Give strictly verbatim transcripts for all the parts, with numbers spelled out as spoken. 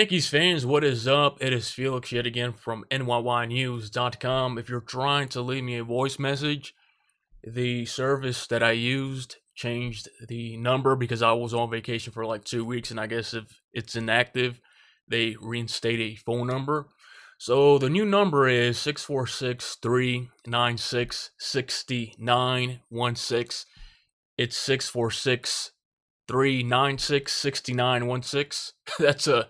Yankees fans, what is up? It is Felix yet again from N Y Y news dot com. If you're trying to leave me a voice message, the service that I used changed the number because I was on vacation for like two weeks, and I guess if it's inactive, they reinstate a phone number. So the new number is six four six, three nine six, six nine one six. It's six four six, three nine six, six nine one six. That's a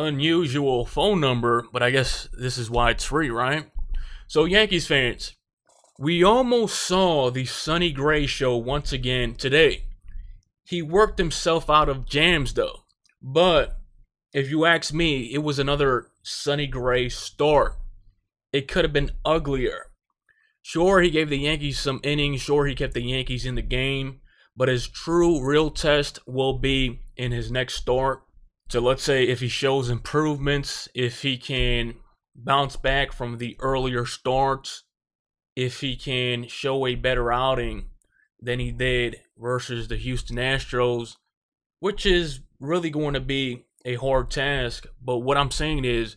unusual phone number, but I guess this is why it's free, right? So Yankees fans, we almost saw the Sonny Gray show once again today. He worked himself out of jams though, but if you ask me, it was another Sonny Gray start. It could have been uglier. Sure, he gave the Yankees some innings, sure he kept the Yankees in the game, but his true real test will be in his next start. So let's say if he shows improvements, if he can bounce back from the earlier starts, if he can show a better outing than he did versus the Houston Astros, which is really going to be a hard task. But what I'm saying is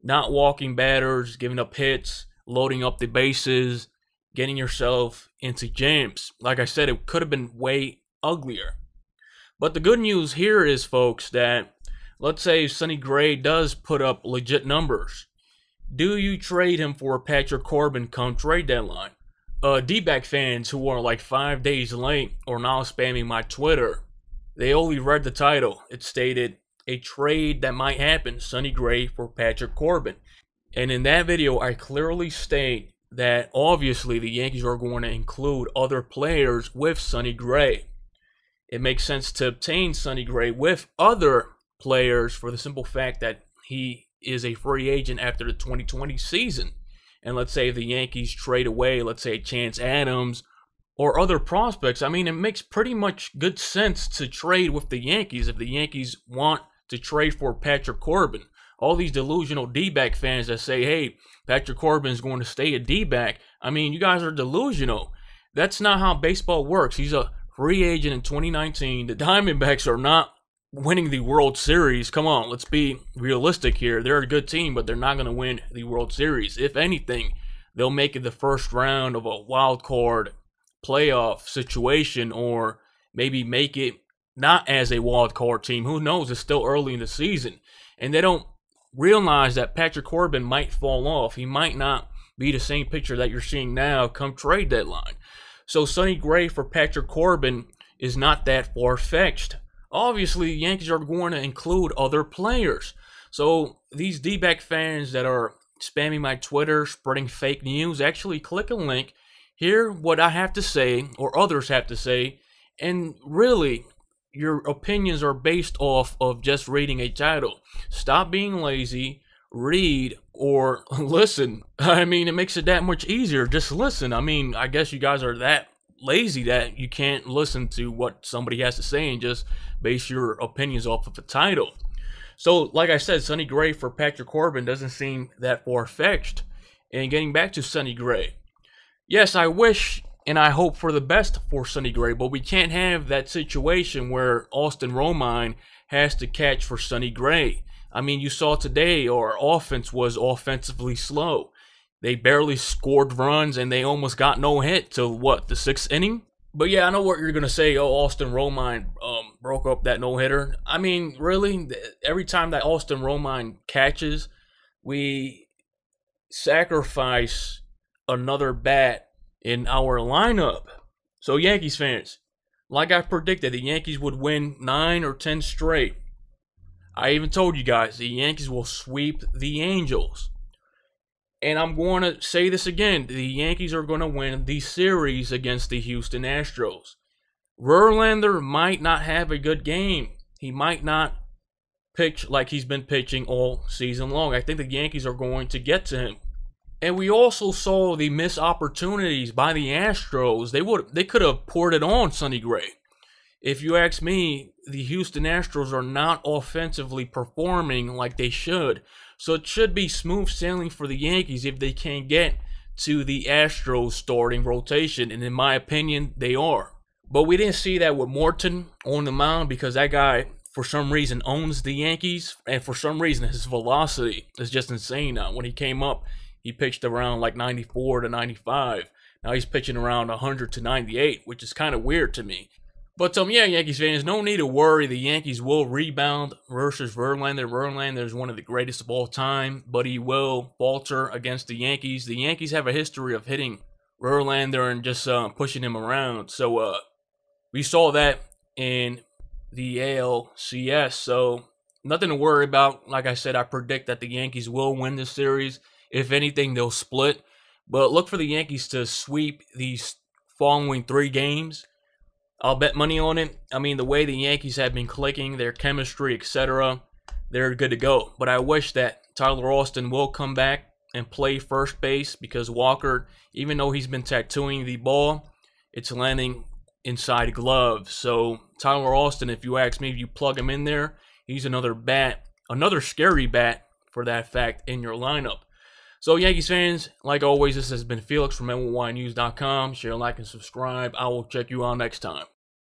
not walking batters, giving up hits, loading up the bases, getting yourself into jams. Like I said, it could have been way uglier. But the good news here is, folks, that let's say Sonny Gray does put up legit numbers. Do you trade him for Patrick Corbin come trade deadline? Uh, D-back fans who are like five days late are now spamming my Twitter. They only read the title. It stated, a trade that might happen, Sonny Gray for Patrick Corbin. And in that video, I clearly state that obviously the Yankees are going to include other players with Sonny Gray. It makes sense to obtain Sonny Gray with other players for the simple fact that he is a free agent after the twenty twenty season. And let's say the Yankees trade away, let's say Chance Adams or other prospects. I mean, it makes pretty much good sense to trade with the Yankees if the Yankees want to trade for Patrick Corbin. All these delusional D-back fans that say, hey, Patrick Corbin is going to stay a D-back. I mean, you guys are delusional. That's not how baseball works. He's a free agent in twenty nineteen. The Diamondbacks are not winning the World Series. Come on, let's be realistic here. They're a good team, but they're not going to win the World Series. If anything, they'll make it the first round of a wild card playoff situation, or maybe make it not as a wild card team. Who knows? It's still early in the season. And they don't realize that Patrick Corbin might fall off. He might not be the same picture that you're seeing now come trade deadline. So Sonny Gray for Patrick Corbin is not that far-fetched. Obviously, the Yankees are going to include other players. So these D-back fans that are spamming my Twitter, spreading fake news, actually click a link, hear what I have to say, or others have to say, and really, your opinions are based off of just reading a title. Stop being lazy, read, or listen. I mean, it makes it that much easier. Just listen. I mean, I guess you guys are that lazy that you can't listen to what somebody has to say and just base your opinions off of a title. So, like I said, Sonny Gray for Patrick Corbin doesn't seem that far-fetched. And getting back to Sonny Gray, yes, I wish and I hope for the best for Sonny Gray, but we can't have that situation where Austin Romine has to catch for Sonny Gray. I mean, you saw today our offense was offensively slow. They barely scored runs, and they almost got no hit till, what, the sixth inning? But yeah, I know what you're going to say. Oh, Austin Romine um, broke up that no-hitter. I mean, really, every time that Austin Romine catches, we sacrifice another bat in our lineup. So Yankees fans, like I predicted, the Yankees would win nine or ten straight. I even told you guys, the Yankees will sweep the Angels. And I'm going to say this again, the Yankees are going to win the series against the Houston Astros. Verlander might not have a good game. He might not pitch like he's been pitching all season long. I think the Yankees are going to get to him. And we also saw the missed opportunities by the Astros. They would, they could have poured it on Sonny Gray. If you ask me, the Houston Astros are not offensively performing like they should. So it should be smooth sailing for the Yankees if they can get to the Astros starting rotation. And in my opinion, they are. But we didn't see that with Morton on the mound because that guy for some reason owns the Yankees, and for some reason his velocity is just insane now. When he came up, he pitched around like ninety-four to ninety-five. Now he's pitching around one hundred to ninety-eight, which is kind of weird to me. But um, yeah, Yankees fans, no need to worry. The Yankees will rebound versus Verlander. Verlander is one of the greatest of all time, but he will falter against the Yankees. The Yankees have a history of hitting Verlander and just um, pushing him around. So uh, we saw that in the A L C S. So nothing to worry about. Like I said, I predict that the Yankees will win this series. If anything, they'll split. But look for the Yankees to sweep these following three games. I'll bet money on it. I mean, the way the Yankees have been clicking, their chemistry, et cetera, they're good to go. But I wish that Tyler Austin will come back and play first base, because Walker, even though he's been tattooing the ball, it's landing inside glove. So Tyler Austin, if you ask me, if you plug him in there, he's another bat, another scary bat for that fact in your lineup. So Yankees fans, like always, this has been Felix from N Y news dot com. Share, like, and subscribe. I will check you out next time.